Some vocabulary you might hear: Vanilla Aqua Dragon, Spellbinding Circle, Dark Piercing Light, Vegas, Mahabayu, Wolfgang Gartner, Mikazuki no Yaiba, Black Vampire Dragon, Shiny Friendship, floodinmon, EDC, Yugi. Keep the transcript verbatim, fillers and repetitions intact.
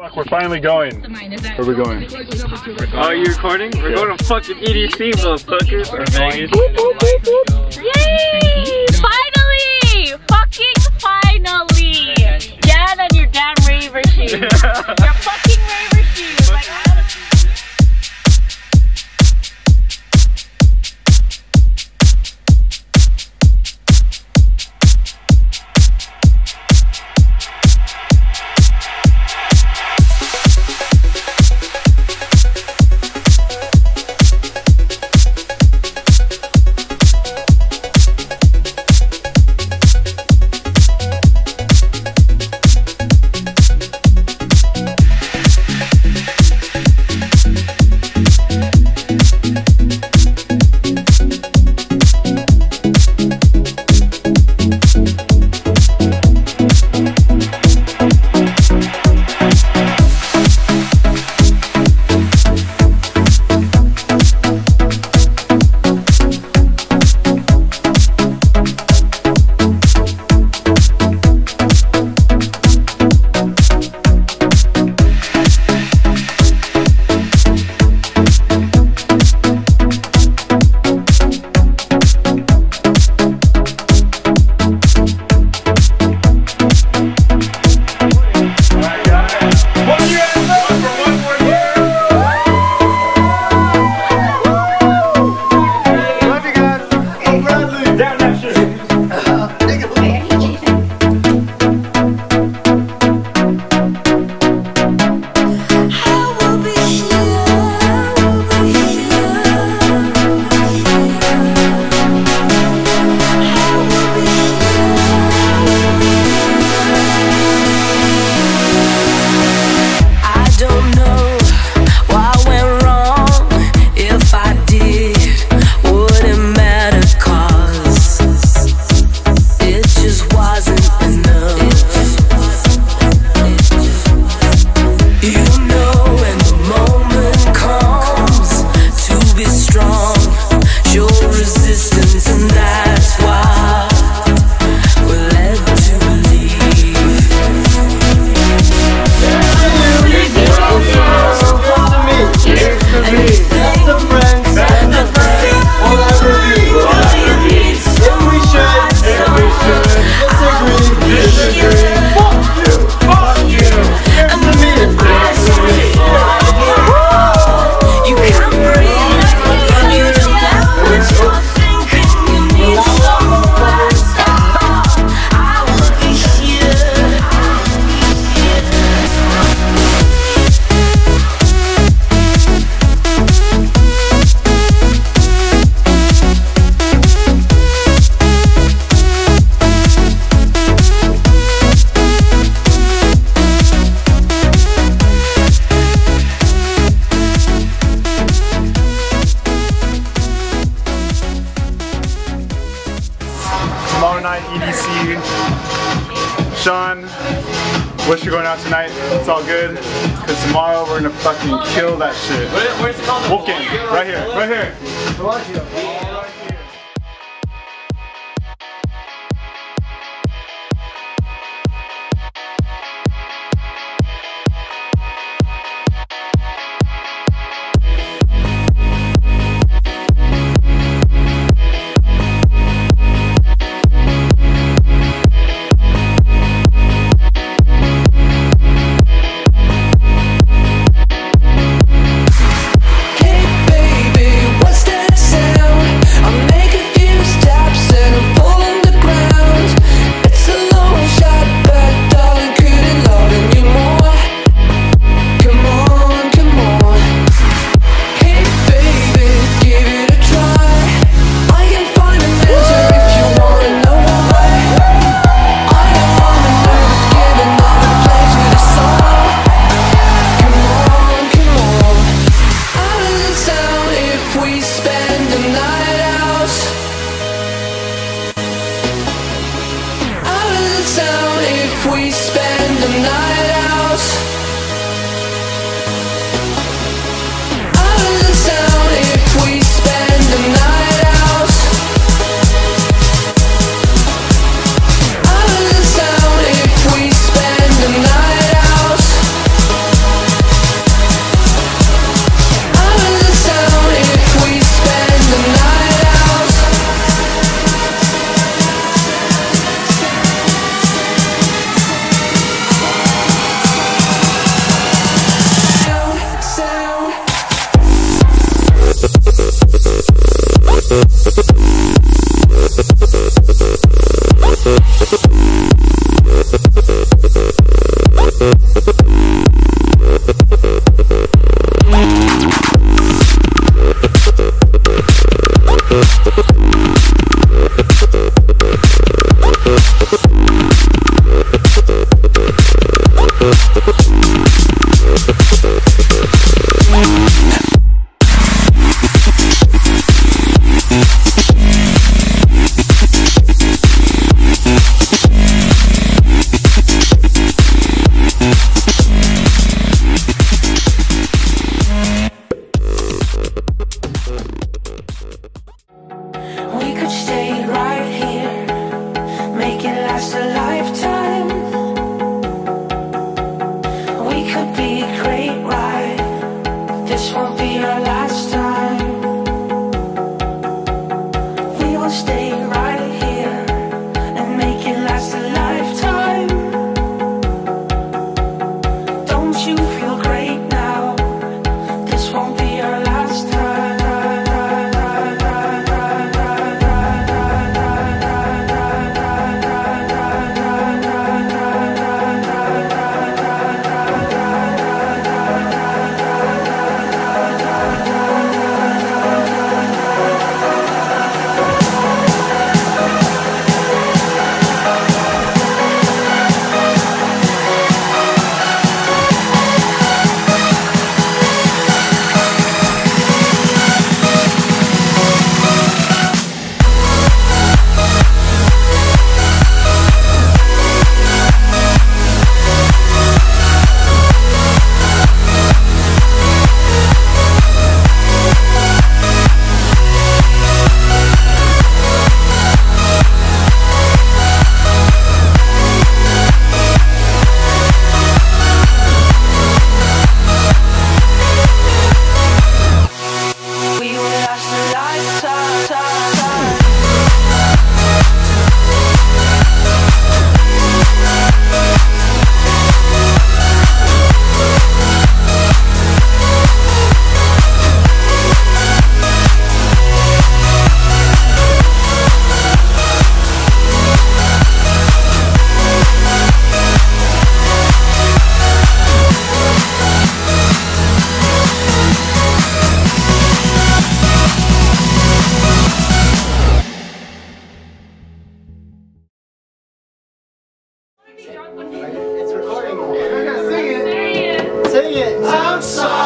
Fuck, we're finally going. Where are we going? Oh, you recording? We're yeah. going to fucking E D C, motherfuckers. Or Vegas. Yay! Finally! Fucking finally! Dad on your damn raver shoes. Your fucking raver shoes. Like, I E D C, Sean, wish you're going out tonight, it's all good, because tomorrow we're gonna fucking kill that shit. Where's it called? Wolfgang, right here, right here. Now I'm sorry.